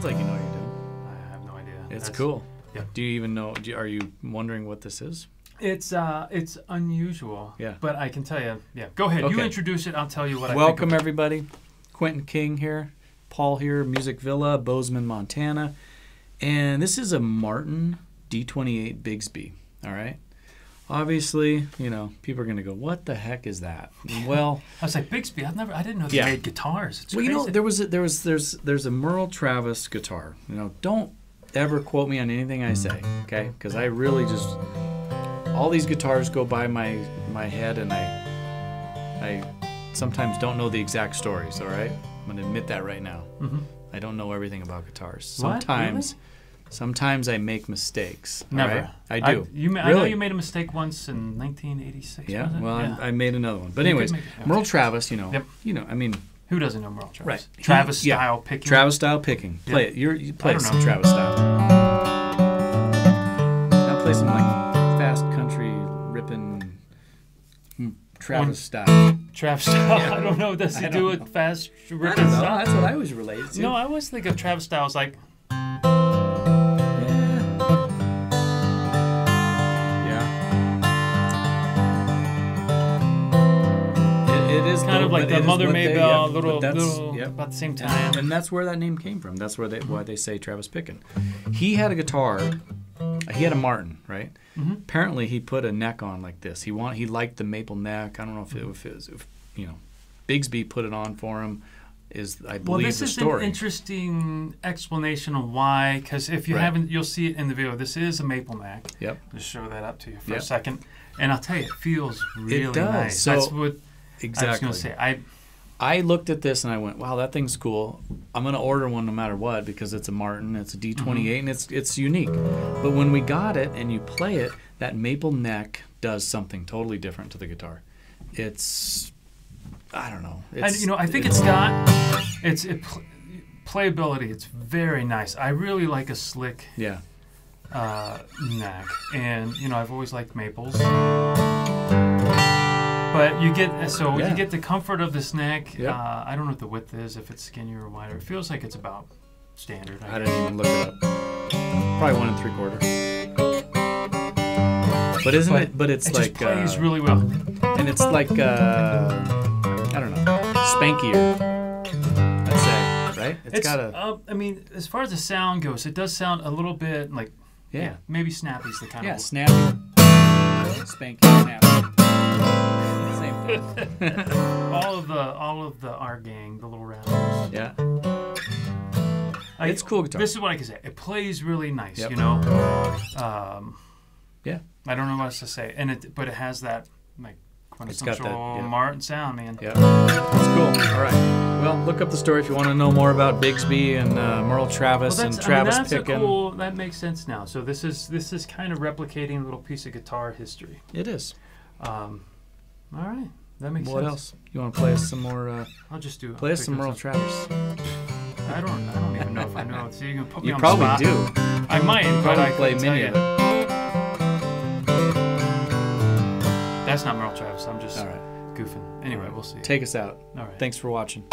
sounds like you know what you're doing. I have no idea. It's cool. Yeah. Do you even know? Are you wondering what this is? It's unusual. Yeah. But I can tell you. Yeah. Go ahead. Okay. You introduce it. I'll tell you what I think. Welcome everybody. Quentin King here. Paul here. Music Villa, Bozeman, Montana. And this is a Martin D28 Bigsby. All right. Obviously, you know, people are going to go, what the heck is that? Well, I was like, Bigsby, I didn't know they made guitars. It's crazy. You know, there's a Merle Travis guitar. You know, don't ever quote me on anything I say, okay? Because I really just, all these guitars go by my head, and I sometimes don't know the exact stories, all right? I'm going to admit that right now. Mm-hmm. I don't know everything about guitars. Sometimes. What? Really? Sometimes I make mistakes. Never. Right? I do. I know you made a mistake once in 1986. Yeah. Was it? Well, yeah. I made another one. But anyways, Merle Travis. You know. Yep. You know. I mean, who doesn't know Merle Travis? Right. Travis style picking. Travis style picking. Play it. You play some Travis style. Now play some like fast country ripping Travis style. Travis style. Yeah. I don't know. Does it do with fast ripping style? That's what I always relate to. No, I always think of Travis style as like. Kind of like the Mother Maybelle, little about the same time. And that's where that name came from. That's where why they say Travis picking. He had a guitar. He had a Martin, right? Mm-hmm. Apparently, he put a neck on like this. He liked the maple neck. I don't know if you know, Bigsby put it on for him. I believe this is the story. Well, this is an interesting explanation of why. Because if you haven't, you'll see it in the video. This is a maple neck. Yep. I'll just show that up to you for a second, and I'll tell you, it feels really nice. So, that's what. Exactly. I was gonna say, I looked at this and I went, wow, that thing's cool. I'm going to order one no matter what because it's a Martin, it's a D28, and it's unique. But when we got it and you play it, that maple neck does something totally different to the guitar. It's, I don't know. It's, you know, I think playability, it's very nice. I really like a slick neck. And, you know, I've always liked maples. But you get you get the comfort of this neck. Yep. I don't know what the width is, if it's skinnier or wider. It feels like it's about standard. I didn't even look it up. Probably 1 3/4. But it's like it plays really well. And it's like I don't know, spankier. I'd say, right? It's got a. I mean, as far as the sound goes, it does sound a little bit like maybe snappy's the kind of snappy, spanky, snappy. all of the R gang, the little rattles. Yeah. It's cool guitar. This is what I can say. It plays really nice, you know. I don't know what else to say. And it has that like quintessential Martin sound, man. Yeah. It's cool. All right. Well, look up the story if you want to know more about Bigsby and Merle Travis and Travis picking. Cool, that makes sense now. So this is kind of replicating a little piece of guitar history. It is. All right, that makes sense. What else? You want to play us some more? I'll just do. Play us some Merle Travis. I don't even know if I know. So you can put me on the spot. You probably do. I might, but I play many of it. That's not Merle Travis. I'm just goofing. Anyway, we'll see. Take us out. All right. Thanks for watching.